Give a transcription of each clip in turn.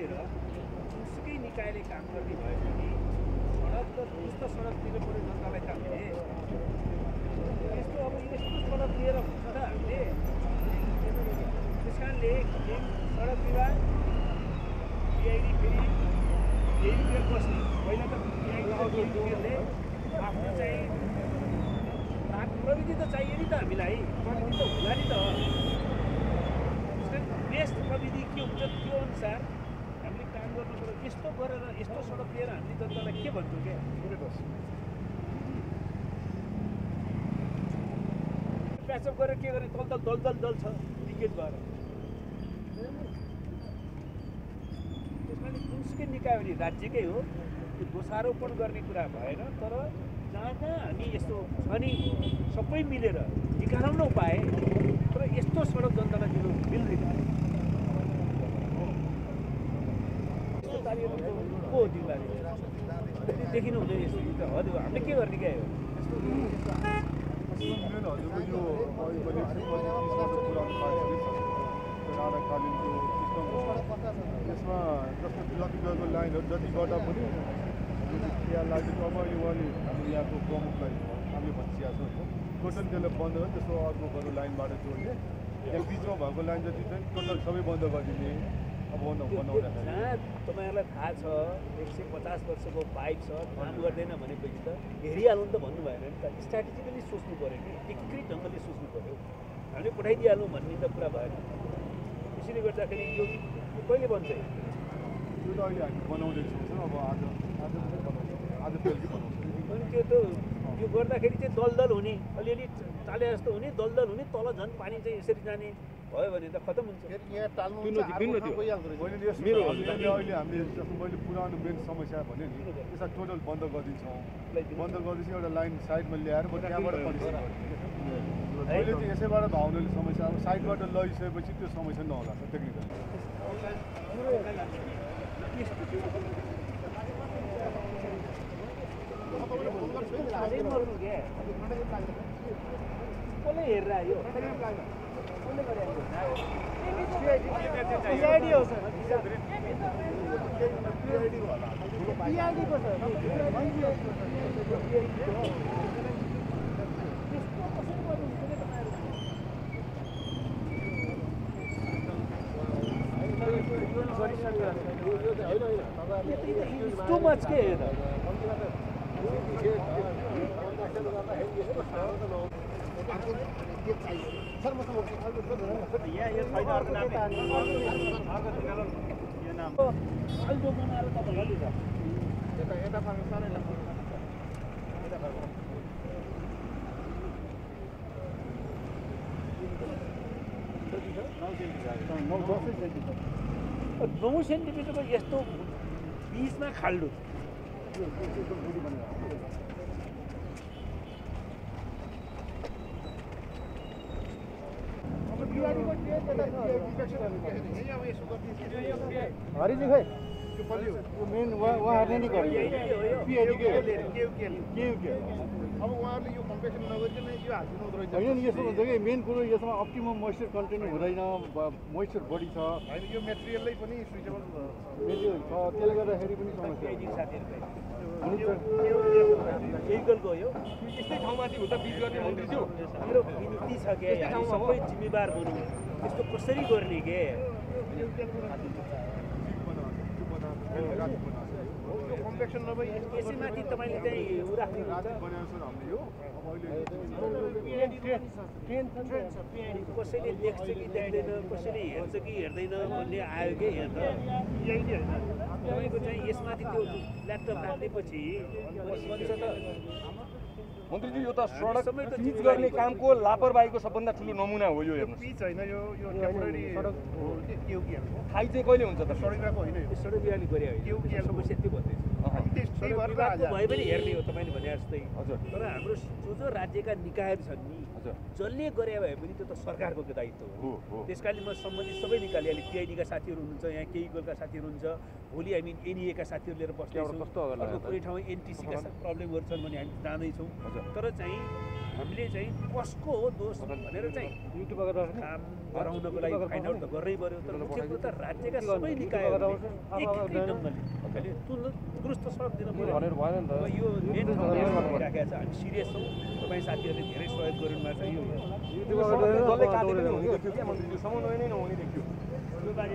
बसेर जुनसुकै निकायले काम गर्ने भए पनि सडक र त्यस्तो सडकतिर पनि जनतालाई काम दिने यस्तो अब यस्तो सडक लिएर हुन्छ त हामीले त्यस कारणले सडक विभाग बिआइडी फेरि यहीँतिर बस्ने पहिला त बिआइडीले आफ्नो चाहिँ प्रविधि त चाहियो नि त हामीलाई प्रविधि त होला नि त बेस्ट प्रविधि के हुन्छ त्यो अनुसार हामीले काम गर्नु पर्यो यस्तो गरेर यस्तो सडक लिएर हामीले जनतालाई के भन्छौँ क्या प्याचअप गरेर के गर्ने तल तल दल दल छ लिकेज भएर त्यसकारण कुनसुकै निकाय भने राज्यकै हो त्यो दोषारोपण गर्ने कुरा भएन तर जहाँ जहाँ हामी यस्तो अनि सबै मिलेर निकाल्न उपाय तर यस्तो सडक जनतालाई दिनु मिल्दैन यस्तो कार्यक्रम को दिवाली देखिनु हुँदैन यसरी त हजुर हामीले के गर्ने क्या हो या लाग्यो अब यो अलि हाम्रो यहाँको प्रमुखलाई हामीले भनिसकेका छौँ टोटल त्यसलाई बन्द गर्यो त्यसको अर्को बरू लाइनबाट जोड्ने त्यहाँ बिचमा भएको लाइन जति छ टोटल सबै बन्द गरिदिने अब बनाउँदाखेरि तपाईँहरूलाई थाहा छ 150 वर्षको पाइप छ काम गर्दैन भनेपछि त हेरिहाल्नु त भन्नु भएन नि त स्ट्राटेजिकली सोच्नु पऱ्यो कि एकै ढङ्गले सोच्नु पऱ्यो हामीले पठाइदिइहाल्नु भन्ने त कुरा भएन त्यसैले गर्दाखेरि यो कहिले बन्छ यो त अहिले हामी बनाउँदैछौँ अब आज आज बेलुकी बनाउँछ अनि त्यो त यो गर्दाखेरि चाहिँ दलदल हुने अलिअलि टाले जस्तो हुने दलदल हुने तल झन् पानी चाहिँ यसरी जाने भयो भने त खत्तम हुन्छ अहिले हामीले जस्तो मैले पुरानो मेन समस्या भने नि त्यसलाई टोटल बन्द गरिदिन्छौँ बन्द गरिदिन्छ एउटा लाइन साइडमा ल्याएर त्यहाँबाट अहिले चाहिँ यसैबाट धाउनेले समस्या अब साइडबाट लगिसकेपछि त्यो समस्या नहोला टेक्निकल कसले हेरेर आयो टु मच के नौ सेन्टिमिटरको यस्तो बीचमा खाल्डो हरिजी खै मेन उहाँहरूले नै गर्ने अब उहाँहरूले यो कम्पेक्सन नगरिकन यो हाल्नु रहेछ होइन यस्तो हुन्छ कि मेन कुरो यसमा अप्टिमम मोइस्चर कन्टेन्ट हुँदैन मोइस्चर बढी छ होइन यो मेटेरियलै पनि सुइटेबल मेटेरियल छ त्यसले गर्दाखेरि पनि समस्या गयो यस्तै ठाउँमाथि हुन्छ बिच गर्ने मन्त्रीज्यू मेरो बिन्ती छ के हामी सबै जिम्मेवार बन्नु यस्तो कसरी गर्ने के कम्पेक्सन नभई यसैमाथि तपाईले चाहिँ उ राख्नु हुन्छ कसैले देख्छ कि देख्दैन कसैले हेर्छ कि हेर्दैन भन्ने आयो के हेर्न यही नै होइन तपाईको चाहिँ यसमाथि त्यो ल्यापटप राखेपछि भन्छ त मन्त्रीजी यो त सडक पिच गर्ने कामको लापरवाहीको सबभन्दा ठुलो नमुना हो यो हेर्नु पिच हैन यो यो टेम्परेरी सडक हो के हो कि हाम्रो थाहै चाहिँ कहिले हुन्छ त सडक विभागको हैन यो सडक विभागले गरे हो के हो कि समस्या त्यो भन्दै हामी त्यस्तै भर्दा भए पनि हेर्ने हो तपाईले भने जस्तै हजुर तर हाम्रो जो जो राज्यका निकायहरु छन् नि हजुर जसले गरे भए पनि त्यो त सरकारको दायित्व हो त्यसकारण म सम्बन्धित सबै निकायले अहिले पीआईडीका साथीहरु हुनुहुन्छ यहाँ केही गोलका साथीहरु हुनुहुन्छ भोलि हामी एनईएका साथीहरु लिएर बस्छौं कस्तो होला कुनै ठाउँ एनटीसीका प्रब्लमहरु छन् भने हामी जाँदै छौँ तर चाहिँ हामीले चाहिँ कसको हो दोष भनेर चाहिँ युट्युब गरेर काम गराउनको लागि फाइन्ड आउट त गर्नै पर्यो तर मुख्यतः त राज्यका सबै निकायहरुले एकीकृत ढंगले दुरुस्त सडक दिन पर्यो भनेर भएन नि त। यो मेन ठाउँमा राखेका छ हामी सिरियस छौँ। तपाई साथीहरुले धेरै सहयोग गर्नुभएको छ। यो युट्युब गरेर जसले काटे पनि हुने देखियो के मन्त्री समन्वय नै नहुने देखियो। यो बारे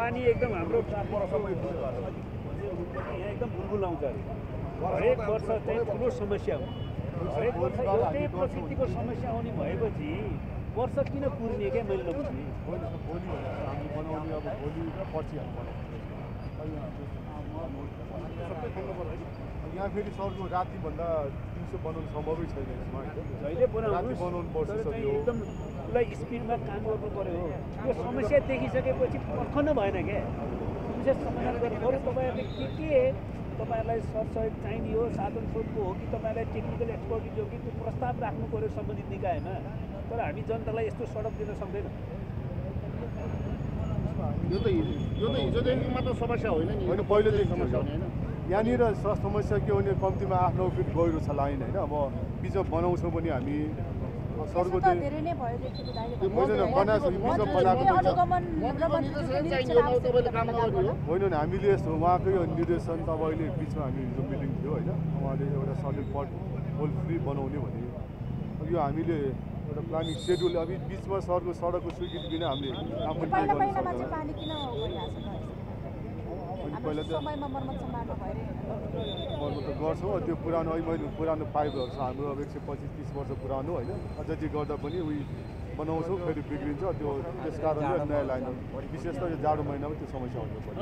पानी एकदम हाम्रो यहाँ एकदम बुलबुल आउँछ अरे। हरेक वर्ष चाहिँ ठुलो समस्या हो। हरेक वर्ष एउटै प्रकृतिको समस्या आउने भएपछि वर्ष किन कुर्ने क्या मैले नबुझ्ने। भोलि हामी बनाउने अब भोलि र पछि हामी बनाउने। यहाँ फेरि सरको रातिभन्दा दिउँसो बनाउनु सम्भवै छैन। जहिले बनाउनु पर्छ एकदम उसलाई स्पिडमा काम गर्नु पर्यो। यो समस्या देखिसकेपछि पर्खन भएन क्या। विशेष समाधान गर्नु तपाईँहरूले के तपाईँहरूलाई सरसहयोग चाहिने हो, साधन स्रोतको हो कि तपाईँलाई टेक्निकल एक्सपर्टिज हो कि त्यो प्रस्ताव राख्नु पऱ्यो सम्बन्धित निकायमा। तर हामी जनतालाई यस्तो सडक दिन सक्दैन। यो त हिजोदेखिमा त समस्या होइन नि, होइन पहिलेदेखि समस्या होइन। यहाँनिर समस्या के हो भने कम्तीमा 8-9 फिट गहिरो छ लाइन होइन। अब बिचमा बनाउँछौँ पनि हामी सरको धेरै नै भयो देखिएको दाइले मैले बनाएको बिचमा बनाएको होइन नि। हामीले यस्तो उहाँकै निर्देशन तपाईले बिचमा हामी हिजो मिटिङ थियो होइन। उहाँले एउटा सलिड पट होल फ्री बनाउने भने यो हामीले एउटा प्लानिङ सेड्युल अभी बिचमा सरको सडकको स्वीकृति बिना हामीले काम पनि गर्न सक्दैनौँ। पहिला त समयमा मर्मत सम्हाल्नु भएरै मर्मत त गर्छौँ। त्यो पुरानो अहिले पुरानो पाइपहरू छ हाम्रो अब 125-30 वर्ष पुरानो होइन। अझ जे गर्दा पनि उयो बनाउँछौँ फेरि बिग्रिन्छ। त्यो त्यसकारणले नयाँ लाइन विशेष त यो जाडो महिनामा त्यो समस्या हुनुपर्छ।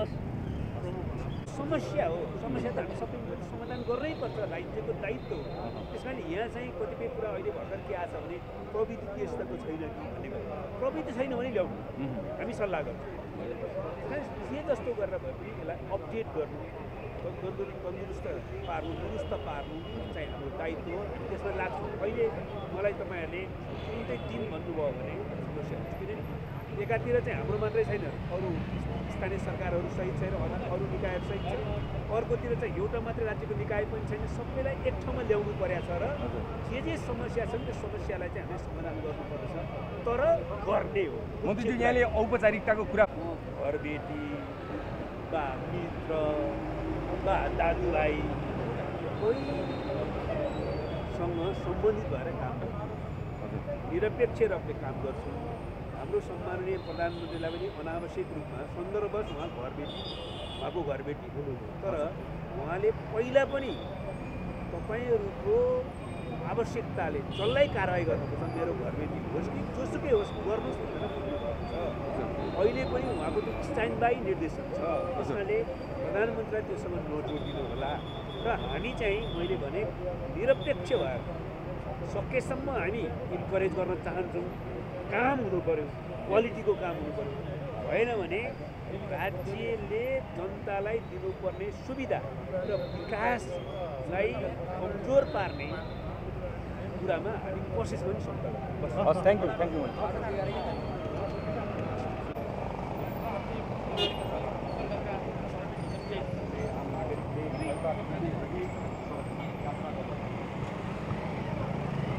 समस्या हो, समस्या त हामी सबै समाधान गर्नै पर्छ। राज्यको दायित्व हो। त्यस कारण यहाँ चाहिँ कतिपय कुरा अहिले भर्खर के आएको छ भने प्रविधि त्यस्ताको छैन कि भन्ने कुरा। प्रविधि छैन भने ल्याउनु हामी सल्लाह गर्छौँ। जे जस्तो गरेर भए पनि यसलाई अपडेट गर्नु दुरुस्त पार्नु चाहिँ हाम्रो दायित्व हो। त्यसमा लाग्छ। अहिले मलाई तपाईँहरूले एउटै टिम भन्नुभयो भने समस्या हुन्छ। किनभने एकातिर चाहिँ हाम्रो मात्रै छैन, अरू स्थानीय सरकारहरू सहित छैन, अरू निकायहरू सहित छैन। अर्कोतिर चाहिँ एउटा मात्रै राज्यको निकाय पनि छैन। सबैलाई एक ठाउँमा ल्याउनु परेको छ र जे समस्या छन् त्यो समस्यालाई चाहिँ हामीले समाधान गर्नुपर्छ। तर गर्ने हो। मन्त्रीज्यू यहाँले औपचारिकताको कुरा घरबेटी बा मित्र बा दाजुभाइ कोहीसँग सम्बन्धित भएर काम गर्छौँ। निरपेक्ष रूपले काम गर्छौँ। हाम्रो सम्माननीय प्रधानमन्त्रीलाई पनि अनावश्यक रूपमा सन्दर्भवश उहाँ घरबेटी उहाँको घरबेटी हुनुहुन्थ्यो। तर उहाँले पहिला पनि तपाईँहरूको आवश्यकताले जसलाई कारवाही गर्नुपर्छ। मेरो घरबेटी होस् कि जोसुकै होस् गर्नुहोस् भनेर भन्नुहुन्छ। अहिले पनि उहाँको त्यो स्ट्यान्ड बाई निर्देशन छ। त्यसकारणले प्रधानमन्त्रीलाई त्योसँग नोटिस दिनुहोला। र हामी चाहिँ मैले भने निरपेक्ष भएर सकेसम्म हामी इन्करेज गर्न चाहन्छौँ। काम हुनु पऱ्यो, क्वालिटीको काम हुनु पऱ्यो। भएन भने राज्यले जनतालाई दिनुपर्ने सुविधा र विकासलाई कमजोर पार्ने कुरामा हामी कोसिस पनि सक्छौँ। Thank you.